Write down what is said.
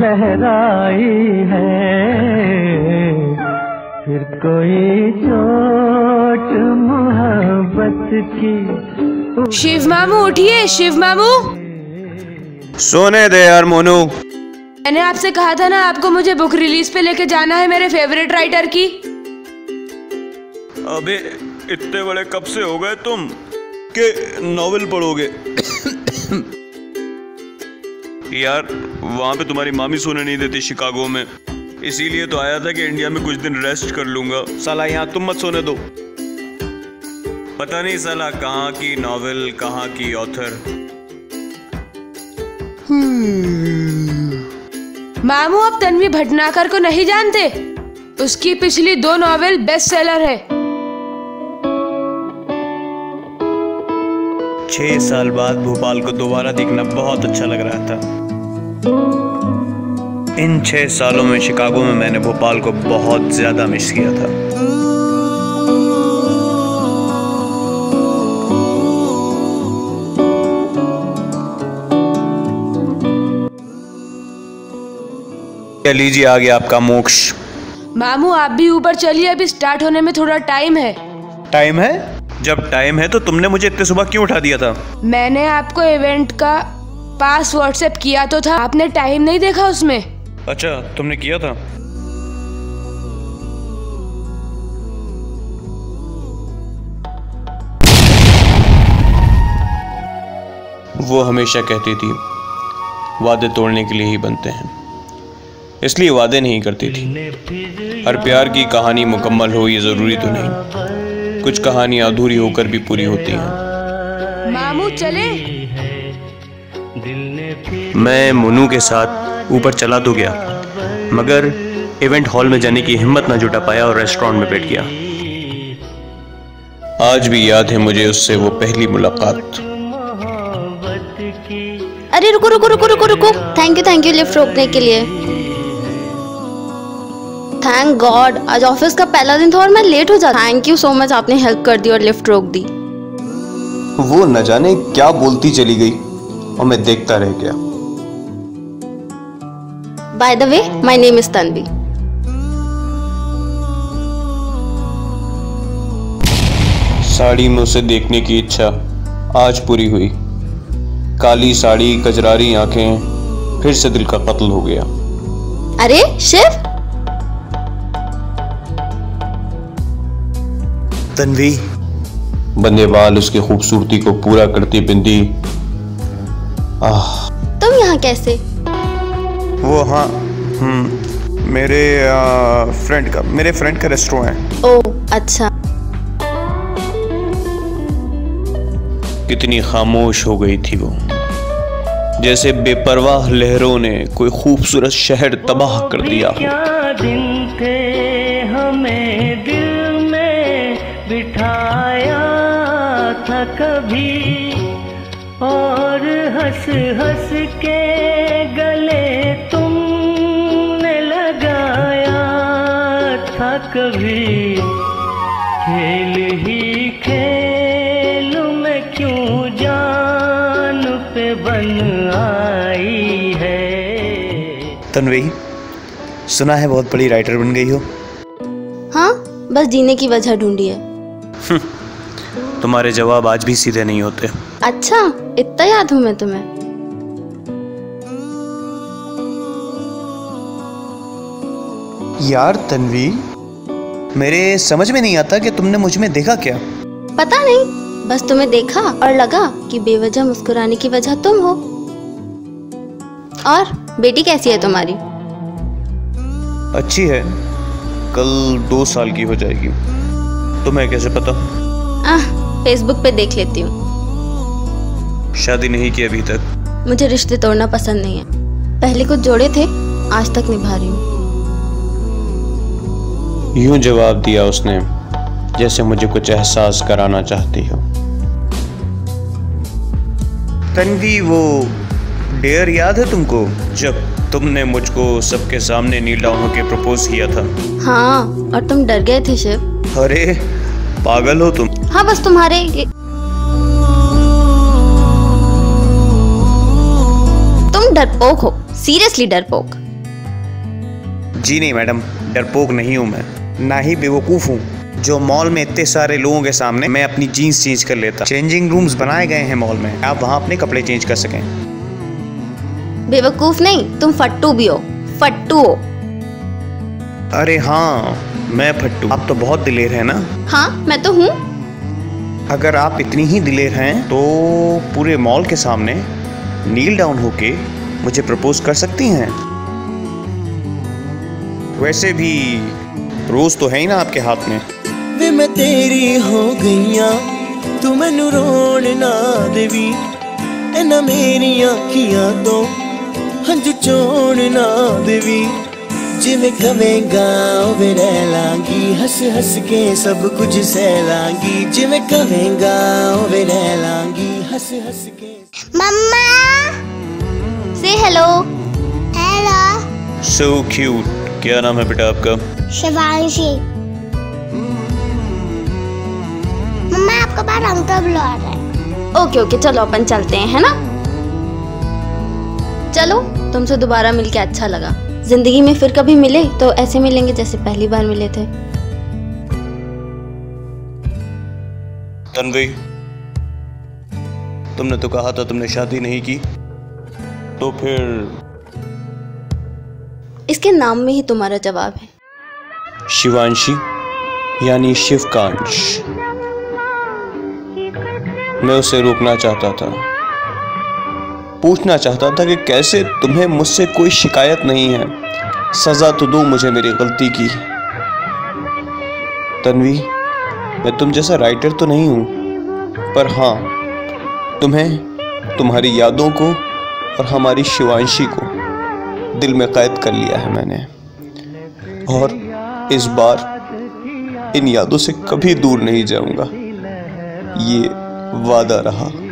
लहराई है, फिर कोई चोट मोहब्बत की। शिव मामू उठिए, शिव मामू। सोने दे यार मोनू। मैंने आपसे कहा था ना आपको मुझे बुक रिलीज पे लेके जाना है मेरे फेवरेट राइटर की। अबे इतने बड़े कब से हो गए तुम के नॉवेल पढ़ोगे? यार वहाँ पे तुम्हारी मामी सोने नहीं देती शिकागो में, इसीलिए तो आया था कि इंडिया में कुछ दिन रेस्ट कर लूंगा। साला यहाँ तुम मत सोने दो। पता नहीं साला कहाँ की नॉवेल, कहाँ की ऑथर। मामू आप तन्वी भटनाकर को नहीं जानते? उसकी पिछली 2 नॉवेल बेस्ट सेलर है। 6 साल बाद भोपाल को दोबारा देखना बहुत अच्छा लग रहा था। इन 6 सालों में शिकागो में मैंने भोपाल को बहुत ज्यादा मिस किया था। लीजिए आ गया आपका मोक्ष। मामू आप भी ऊपर चलिए, अभी स्टार्ट होने में थोड़ा टाइम है। टाइम है? जब टाइम है तो तुमने मुझे इतने सुबह क्यों उठा दिया था? मैंने आपको इवेंट का पास व्हाट्सएप किया तो था, आपने टाइम नहीं देखा उसमें। अच्छा तुमने किया था? वो हमेशा कहती थी वादे तोड़ने के लिए ही बनते हैं, इसलिए वादे नहीं करती थी। हर प्यार की कहानी मुकम्मल हो ये जरूरी तो नहीं, कुछ कहानियां अधूरी होकर भी पूरी होती हैं। मामू चले? मैं मोनू के साथ ऊपर चला तो गया, मगर इवेंट हॉल में जाने की हिम्मत ना जुटा पाया और रेस्टोरेंट में बैठ गया। आज भी याद है मुझे उससे वो पहली मुलाकात। अरे रुको रुको रुको रुको रुको, थैंक यू लिफ्ट रोकने के लिए। थैंक गॉड आज ऑफिस का पहला दिन था और मैं लेट हो जाता। थैंक यू सो मच, आपने हेल्प कर दी और लिफ्ट रोक दी। वो न जाने क्या बोलती चली गई और मैं देखता रह गया। By the way my name is Tanvi. Sari में उसे देखने की इच्छा आज पूरी हुई। काली साड़ी, कजरारी आंखें, फिर से दिल का कत्ल हो गया। अरे शिव। तन्वी बंदे बाल उसकी खूबसूरती को पूरा करती बिंदी। आह तुम यहाँ कैसे? वो हाँ मेरे फ्रेंड का रेस्टोरेंट है। ओह अच्छा। कितनी खामोश हो गई थी वो, जैसे बेपरवाह लहरों ने कोई खूबसूरत शहर तबाह कर दिया हो। बिठाया था कभी और हंस हंस के गले तुमने लगाया था कभी। खेल ही खेल में क्यों जान पे बन आई है। तन्वी सुना है बहुत बड़ी राइटर बन गई हो। हाँ बस जीने की वजह ढूंढी है। तुम्हारे जवाब आज भी सीधे नहीं होते। अच्छा इतना याद हूँ मैं तुम्हें। यार तन्वी मेरे समझ में नहीं आता कि तुमने मुझ में देखा क्या। पता नहीं बस तुम्हें देखा और लगा कि बेवजह मुस्कुराने की वजह तुम हो। और बेटी कैसी है तुम्हारी? अच्छी है, कल 2 साल की हो जाएगी। तुम्हें कैसे पता? फेसबुक पे देख लेती हूँ। शादी नहीं की अभी तक? मुझे रिश्ते तोड़ना पसंद नहीं है। पहले कुछ जोड़े थे, आज तक निभा रही हूँ। यूं जवाब दिया उसने जैसे मुझे कुछ एहसास कराना चाहती हो। तन्वी वो डेयर याद है तुमको जब तुमने मुझको सबके सामने नीला होके प्रपोज किया था? हाँ और तुम डर गए थे शिव। अरे पागल हो तुम। हाँ बस तुम्हारे तुम तुम डरपोक हो, सीरियसली डरपोक। जी नहीं मैडम, डरपोक नहीं हूँ मैं, ना ही बेवकूफ़ हूँ। जो मॉल में इतने सारे लोगों के सामने मैं अपनी जीन्स चेंज कर लेता। चेंजिंग रूम्स बनाए गए हैं मॉल में, आप वहाँ अपने कपड़े चेंज कर सकें। बेवकूफ़ नहीं, तुम फट्टू भी हो, फट्टू हो। अरे हाँ मैं फट्टू। आप तो बहुत दिलेर है ना। हाँ मैं तो हूँ। अगर आप इतनी ही दिलेर हैं तो पूरे मॉल के सामने नील डाउन होके मुझे प्रपोज कर सकती हैं। वैसे भी रोज तो है ही ना आपके हाथ में। वे मैं तेरी हो गईया, तू मैनू रोण ना देवी, एना मेरी अखियां तो हंझू चोण ना देवी। जिमें कवेगा उवें रह लांगी, हस हस के सब कुछ सह लांगी। जिमें कवेगा उवें रह लांगी, हस हस के। मम्मा से हेलो। हेलो। So cute. क्या नाम है बेटा आपका? शिवांशी। मम्मा आपका बाहर अंकल बुला रहा है। ओके ओके चलो अपन चलते हैं, है ना। चलो तुमसे दोबारा मिलके अच्छा लगा। जिंदगी में फिर कभी मिले तो ऐसे मिलेंगे जैसे पहली बार मिले थे। तन्वी, तुमने तो कहा था तुमने शादी नहीं की, तो फिर? इसके नाम में ही तुम्हारा जवाब है। शिवांशी यानी शिवकांश। मैं उसे रोकना चाहता था, पूछना चाहता था कि कैसे तुम्हें मुझसे कोई शिकायत नहीं है, सजा तो दो मुझे मेरी गलती की। तन्वी, मैं तुम जैसा राइटर तो नहीं हूँ, पर हाँ तुम्हें, तुम्हारी यादों को और हमारी शिवांशी को दिल में कैद कर लिया है मैंने, और इस बार इन यादों से कभी दूर नहीं जाऊंगा, ये वादा रहा।